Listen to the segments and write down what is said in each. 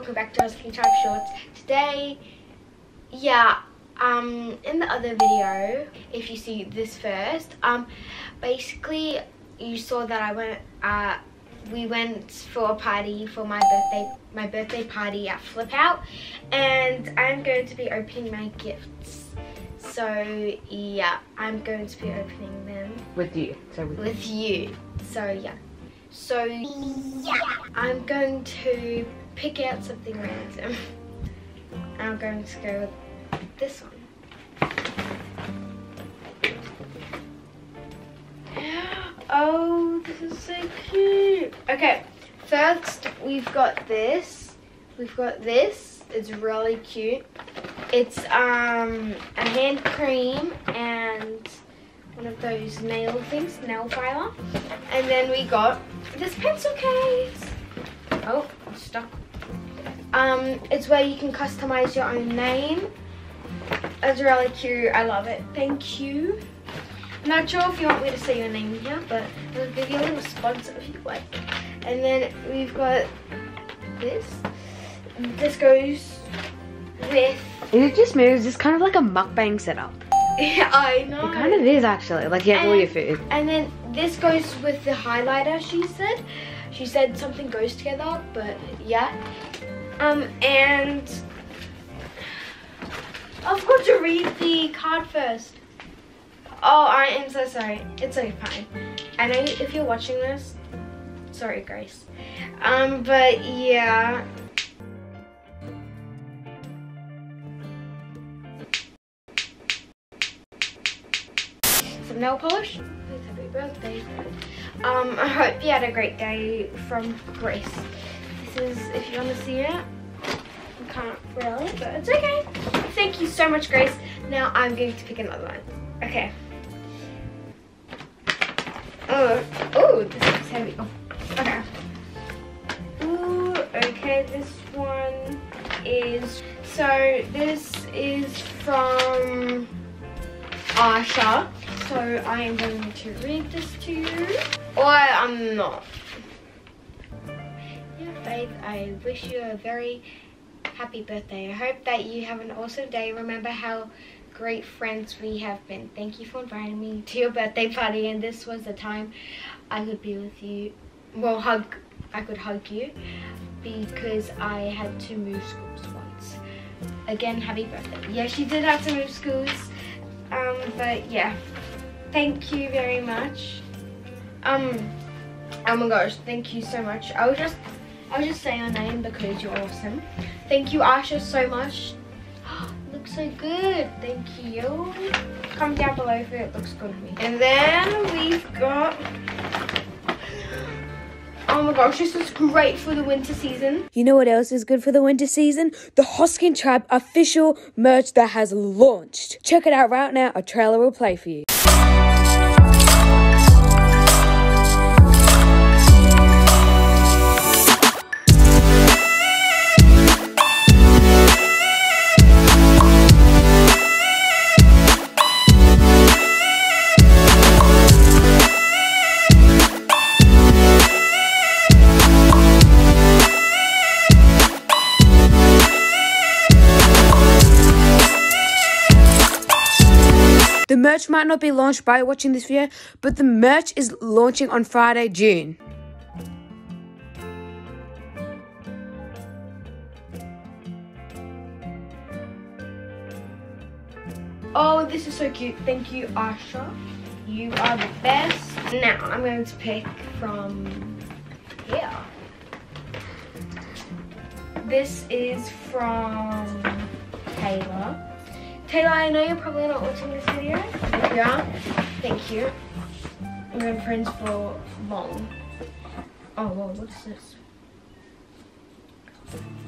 welcome back to Hosking Tribe Shorts. Today, in the other video, if you see this first, basically you saw that I went, we went for a party for my birthday party at Flip Out, and I'm going to be opening my gifts. So yeah, I'm going to be opening them with you. So yeah, I'm going to pick out something random. I'm going to go with this one. Oh, this is so cute. Okay, first we've got this. It's really cute. It's a hand cream and one of those nail things, nail filer. And then we got this pencil case. Oh, it's stuck. It's where you can customize your own name. It's really cute. I love it. Thank you. I'm not sure if you want me to say your name here, but I'll give you a little sponsor if you like. And then we've got this. This goes with... It just moves. It's kind of like a mukbang setup. Yeah, I know. It kind of is, actually. Like, you have all your food. And then this goes with the highlighter, she said. She said something goes together, but yeah. And I've got to read the card first. Oh, I am so sorry. It's okay, fine. I know if you're watching this, sorry, Grace. But yeah. Nail polish. Happy birthday. I hope you had a great day from Grace. This is, if you want to see it, you can't really, but it's okay. Thank you so much, Grace. Now I'm going to pick another one. Okay. Oh, this is heavy. Oh, okay. Ooh, okay, this one is, so this is from Asha. So I am going to read this to you, or I'm not. Yeah, Faith, I wish you a very happy birthday. I hope that you have an awesome day. Remember how great friends we have been. Thank you for inviting me to your birthday party, and this was the time I could be with you. Well, I could hug you because I had to move schools once. Again, happy birthday. Yeah, she did have to move schools, but yeah. Thank you very much. Oh my gosh, thank you so much. I will just say your name because you're awesome. Thank you, Asha, so much. Oh, looks so good. Thank you. Comment down below if it looks good to me. And then we've got, oh my gosh, this is great for the winter season. You know what else is good for the winter season? The Hosking Tribe official merch that has launched. Check it out right now. A trailer will play for you. The merch might not be launched by watching this video, but the merch is launching on Friday, June. Oh, this is so cute. Thank you, Asha. You are the best. Now, I'm going to pick from here. This is from Taylor. Taylor, I know you're probably not watching this video. If you are, thank you. We've been friends for long. Oh, whoa, what's this?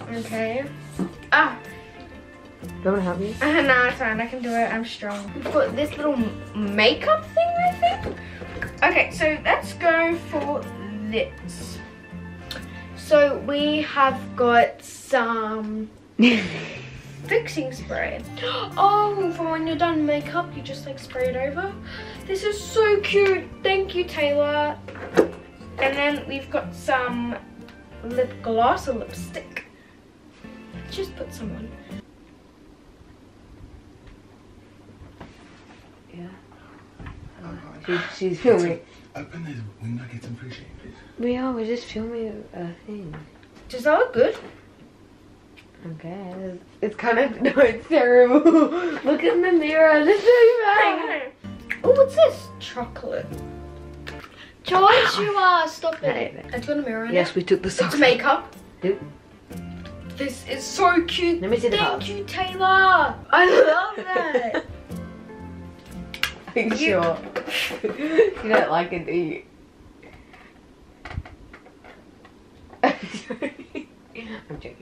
Okay. Ah! Do you want to help me? No, it's fine. I can do it. I'm strong. We've got this little makeup thing, I think. Okay, so let's go for this. So we have got some... fixing spray. Oh, for when you're done makeup, you just like spray it over. This is so cute. Thank you, Taylor. And then we've got some lip gloss or lipstick. just put someone. Yeah. She's filming. Open those wing nuggets and fish it, please. We're just filming a thing. Does that look good? Okay. It's kind of, no, it's terrible. Look in the mirror, this is bad. Oh, what's this? Chocolate. Joshua, stop it. It's got a mirror in it. Yes, we took the socks. It's makeup. Yep. This is so cute. Let me see the box. Thank you, Taylor. I love that. Are you sure? You don't like it, do you? I'm joking.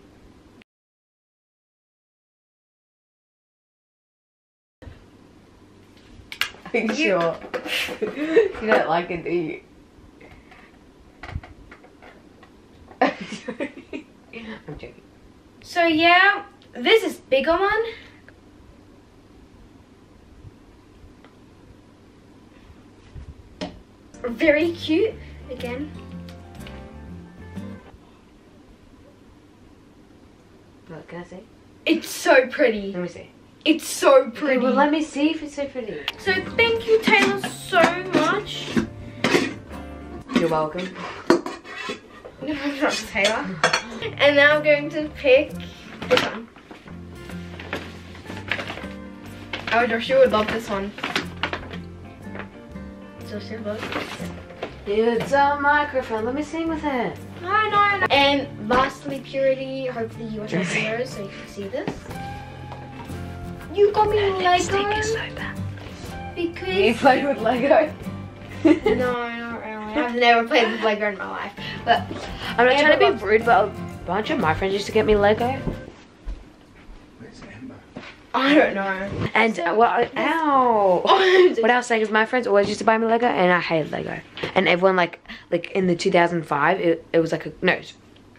Are you sure? You don't like it, do you? I'm joking. So yeah, this is bigger one. Very cute again. What can I see? It's so pretty. Let me see. It's so pretty. Okay, well, let me see if it's so pretty. So thank you, Taylor, so much. You're welcome. No, I'm not Taylor. And now I'm going to pick this one. Oh, Joshua would love this one. It's a microphone. Let me sing with it. No. And lastly, Purity. Hopefully you watch my videos so you can see this. You got me Lego. Is so bad. Because you played with Lego. No, not really. I've never played with Lego in my life. But I'm not trying to be rude, but a bunch of my friends used to get me Lego. I don't know. And well, ow! What I was saying is my friends always used to buy me Lego, and I hated Lego. And everyone like in the 2005, it was like a no.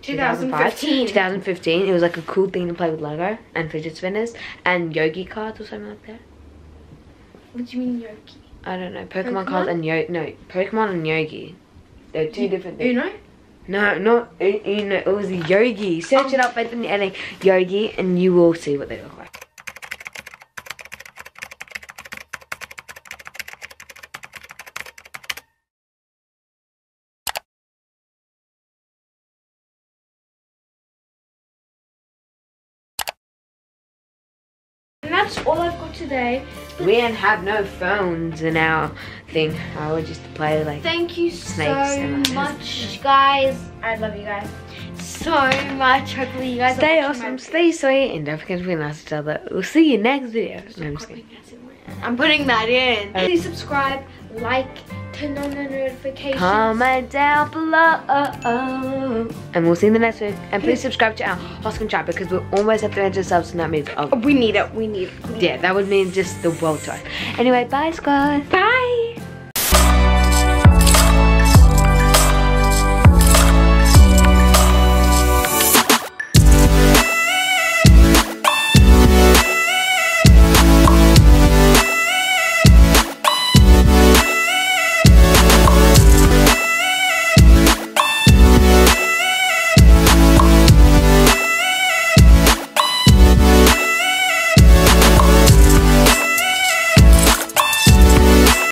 2015. It was like a cool thing to play with Lego and fidget spinners and Yogi cards or something like that. What do you mean Yogi? I don't know. Pokemon cards and Pokemon and Yogi. They're two different things. Uno? No, not Uno. It was a Yogi. Search it up by the ending Yogi, and you will see what they look like. That's all I've got today. We didn't have no phones in our thing. I would just play like thank you snakes so and much, guys. I love you guys so much. Hopefully you guys stay awesome, stay sweet, and don't forget to be nice to each other. We'll see you next video. No, I'm putting that in. Please subscribe, like, turn on the notifications, comment down below, and we'll see you in the next week. And please subscribe to our Hosking Tribe because we're almost at 300 subs, and that means we need it. Yeah, that would mean just the world time. Anyway, bye squad. Bye.